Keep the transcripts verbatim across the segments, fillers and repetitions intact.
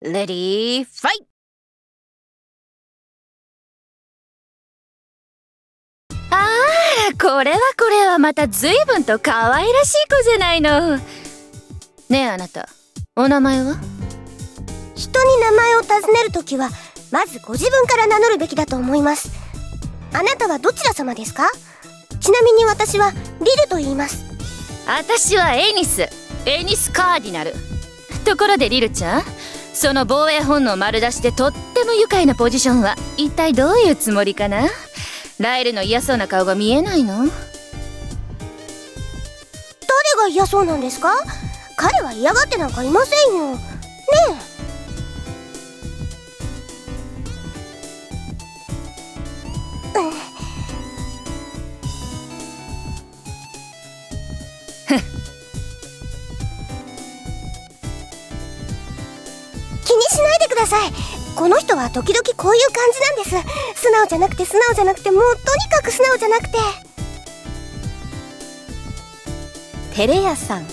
レディーファイト。ああ、これはこれはまた随分と可愛らしい子じゃないの。ねえあなた、お名前は？人に名前を尋ねるときはまずご自分から名乗るべきだと思います。あなたはどちら様ですか？ちなみに私はリルと言います。私はエニス、エニスカーディナル。ところでリルちゃん、その防衛本能丸出しでとっても愉快なポジションは一体どういうつもりかな？ライルの嫌そうな顔が見えないの？誰が嫌そうなんですか？彼は嫌がってなんかいませんよ。ねえ、この人は時々こういう感じなんです。素直じゃなくて素直じゃなくて、もうとにかく素直じゃなくて。テレ屋さん、そう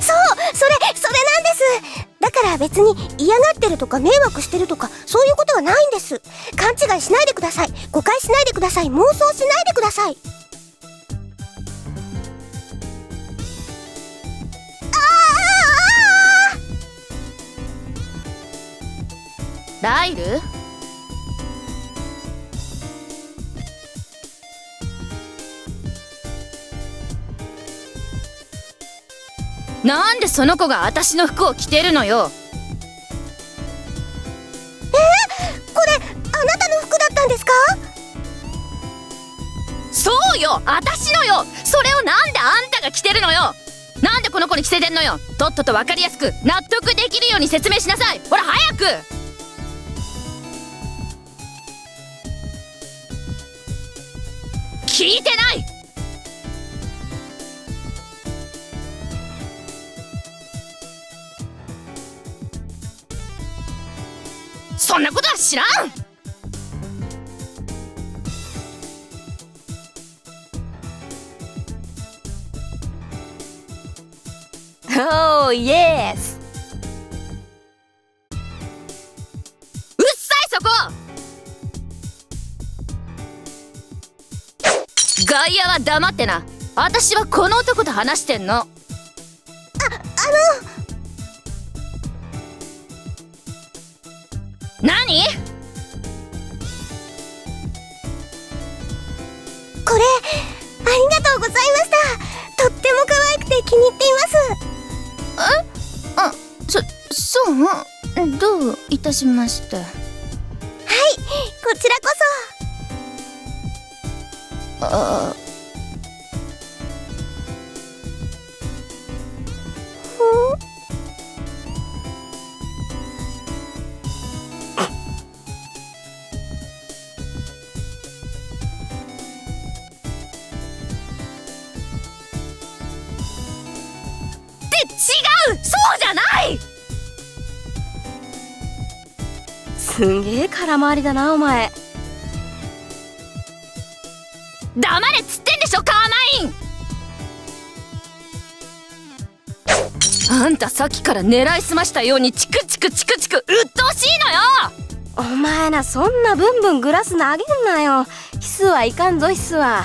それそれなんです。だから別に嫌がってるとか迷惑してるとかそういうことはないんです。勘違いしないでください。誤解しないでください。妄想しないでください。ライル？なんでその子が私の服を着てるのよ。えー、これあなたの服だったんですか？そうよ、私のよ。それをなんであんたが着てるのよ。なんでこの子に着せてんのよ。とっとと分かりやすく納得できるように説明しなさい。ほら早く。聞いてない。そんなことは知らん。おーイエス。うっさいそこ。外野は黙ってな。私はこの男と話してんの。あ、あの何？これありがとうございました。とっても可愛くて気に入っています。え、あ、そ、そうどういたしまして。はい、こちらこそ。あって違う、そうじゃない。すげえ空回りだなお前。黙れっつってんでしょカーマイン。あんたさっきから狙いすましたようにチクチクチクチクうっとうしいのよ。お前らそんなブンブングラス投げんなよ。ヒスはいかんぞヒスは。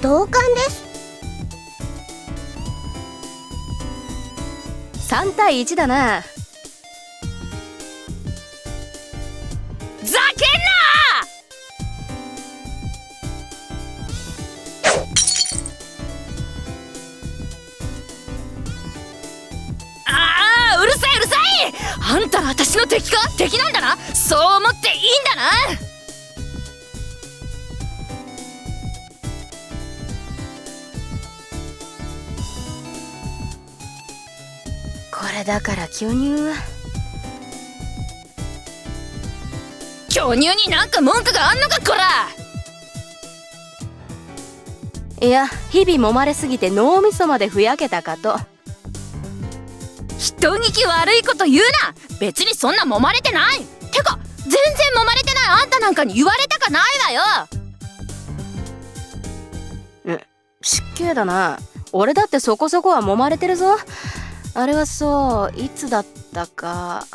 同感です。さんたいいちだな。ざけんな。ああ、うるさいうるさい。あんた私の敵か？敵なんだな。そう思っていいんだな。これだから巨乳。巨乳になんか文句があんのかこら。いや、日々揉まれすぎて脳みそまでふやけたかと。人人聞き悪いこと言うな。別にそんな揉まれてない。てか全然揉まれてないあんたなんかに言われたかないわよ。え、失敬だな。俺だってそこそこは揉まれてるぞ。あれはそういつだったか。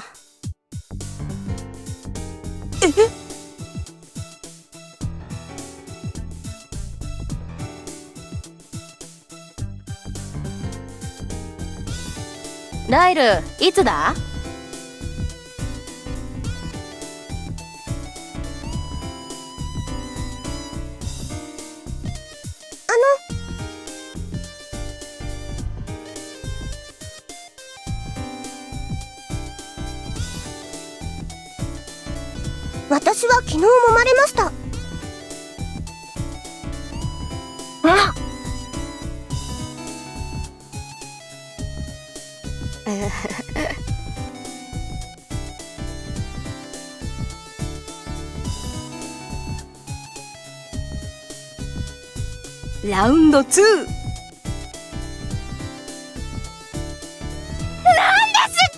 えっ、ライルいつだ？私は昨日揉まれました。ラウンドツー。なんですって、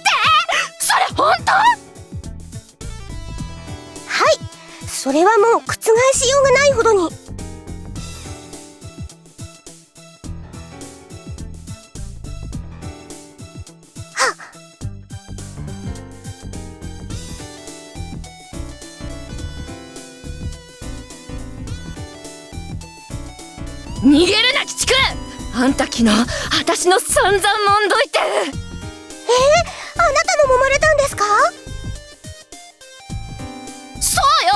それ本当？はい、それはもう覆しようがないほどに。逃げるな鬼畜！あんた昨日私の散々揉んどいて。えー、あなたも揉まれたんですか？そうよ。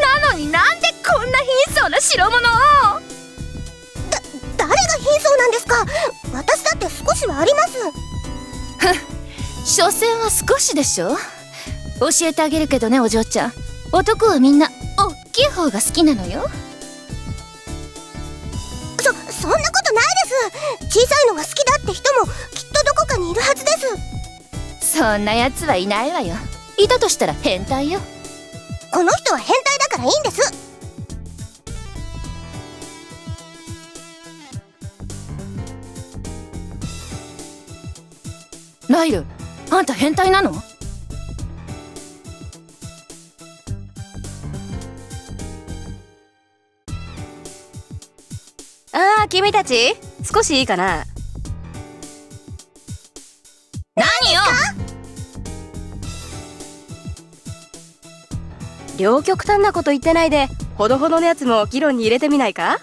なのになんでこんな貧相な代物を。だ誰が貧相なんですか？私だって少しはあります。ふん、所詮は少しでしょ。教えてあげるけどねお嬢ちゃん、男はみんなおっきい方が好きなのよ。そんなことないです。小さいのが好きだって人もきっとどこかにいるはずです。そんなやつはいないわよ。いたとしたら変態よ。この人は変態だからいいんです。ライル、あんた変態なの？ああ、君たち少しいいかな。何よ。両極端なこと言ってないでほどほどのやつも議論に入れてみないか？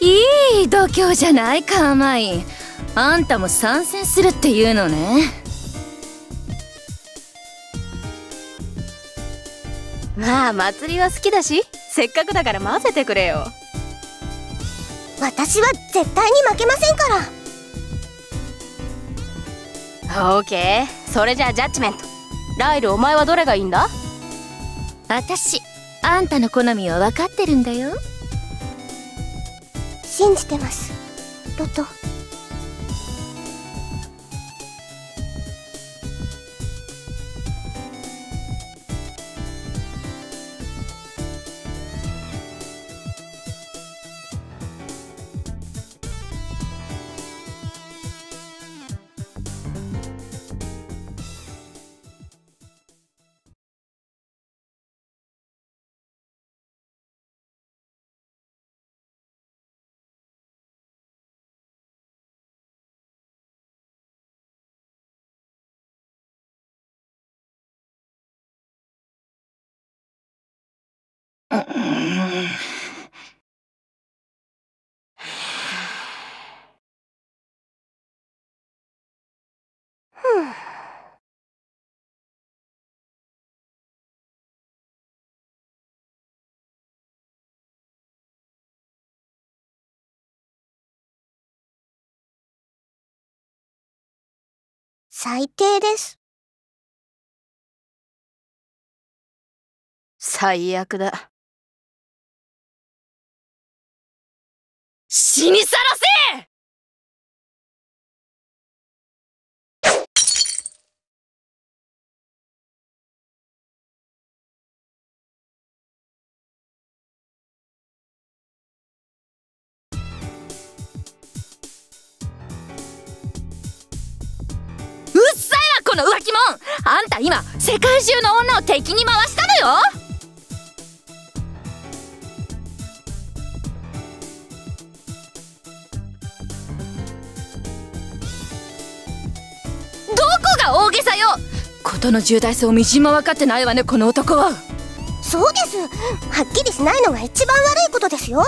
いい度胸じゃないか甘い。あんたも参戦するっていうのね。まあ祭りは好きだし、せっかくだから混ぜてくれよ。私は絶対に負けませんから。オーケー、それじゃあジャッジメント。ライル、お前はどれがいいんだ？私、あんたの好みは分かってるんだよ。信じてますロト。最低です。最悪だ。死にさらせ！の浮気もん、あんた今世界中の女を敵に回したのよ。どこが大げさよ。事の重大さをみじんも分かってないわね、この男は。そうです、はっきりしないのが一番悪いことですよ。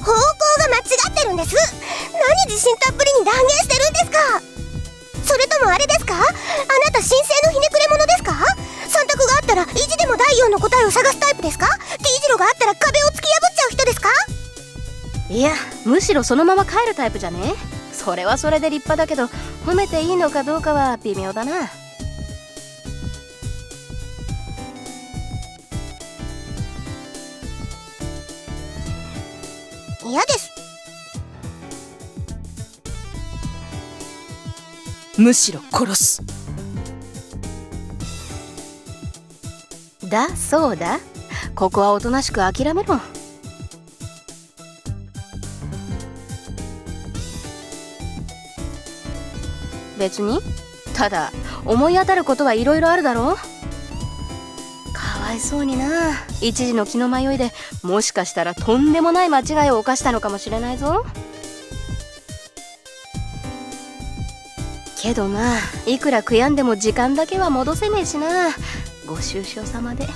方向が間違ってるんです。何自信たっぷりに断言してるんですか。それともあれですか、あなた神聖のひねくれ者ですか。三択があったら意地でも第四の答えを探すタイプですか。 T 字路があったら壁を突き破っちゃう人ですか。いや、むしろそのまま帰るタイプじゃね。それはそれで立派だけど、褒めていいのかどうかは微妙だな。嫌です。むしろ殺すだそうだ。ここはおとなしく諦めろ。別に、ただ思い当たることはいろいろあるだろう。かわいそうにな、一時の気の迷いでもしかしたらとんでもない間違いを犯したのかもしれないぞ。けどな、いくら悔やんでも時間だけは戻せねえしな。ご愁傷様で。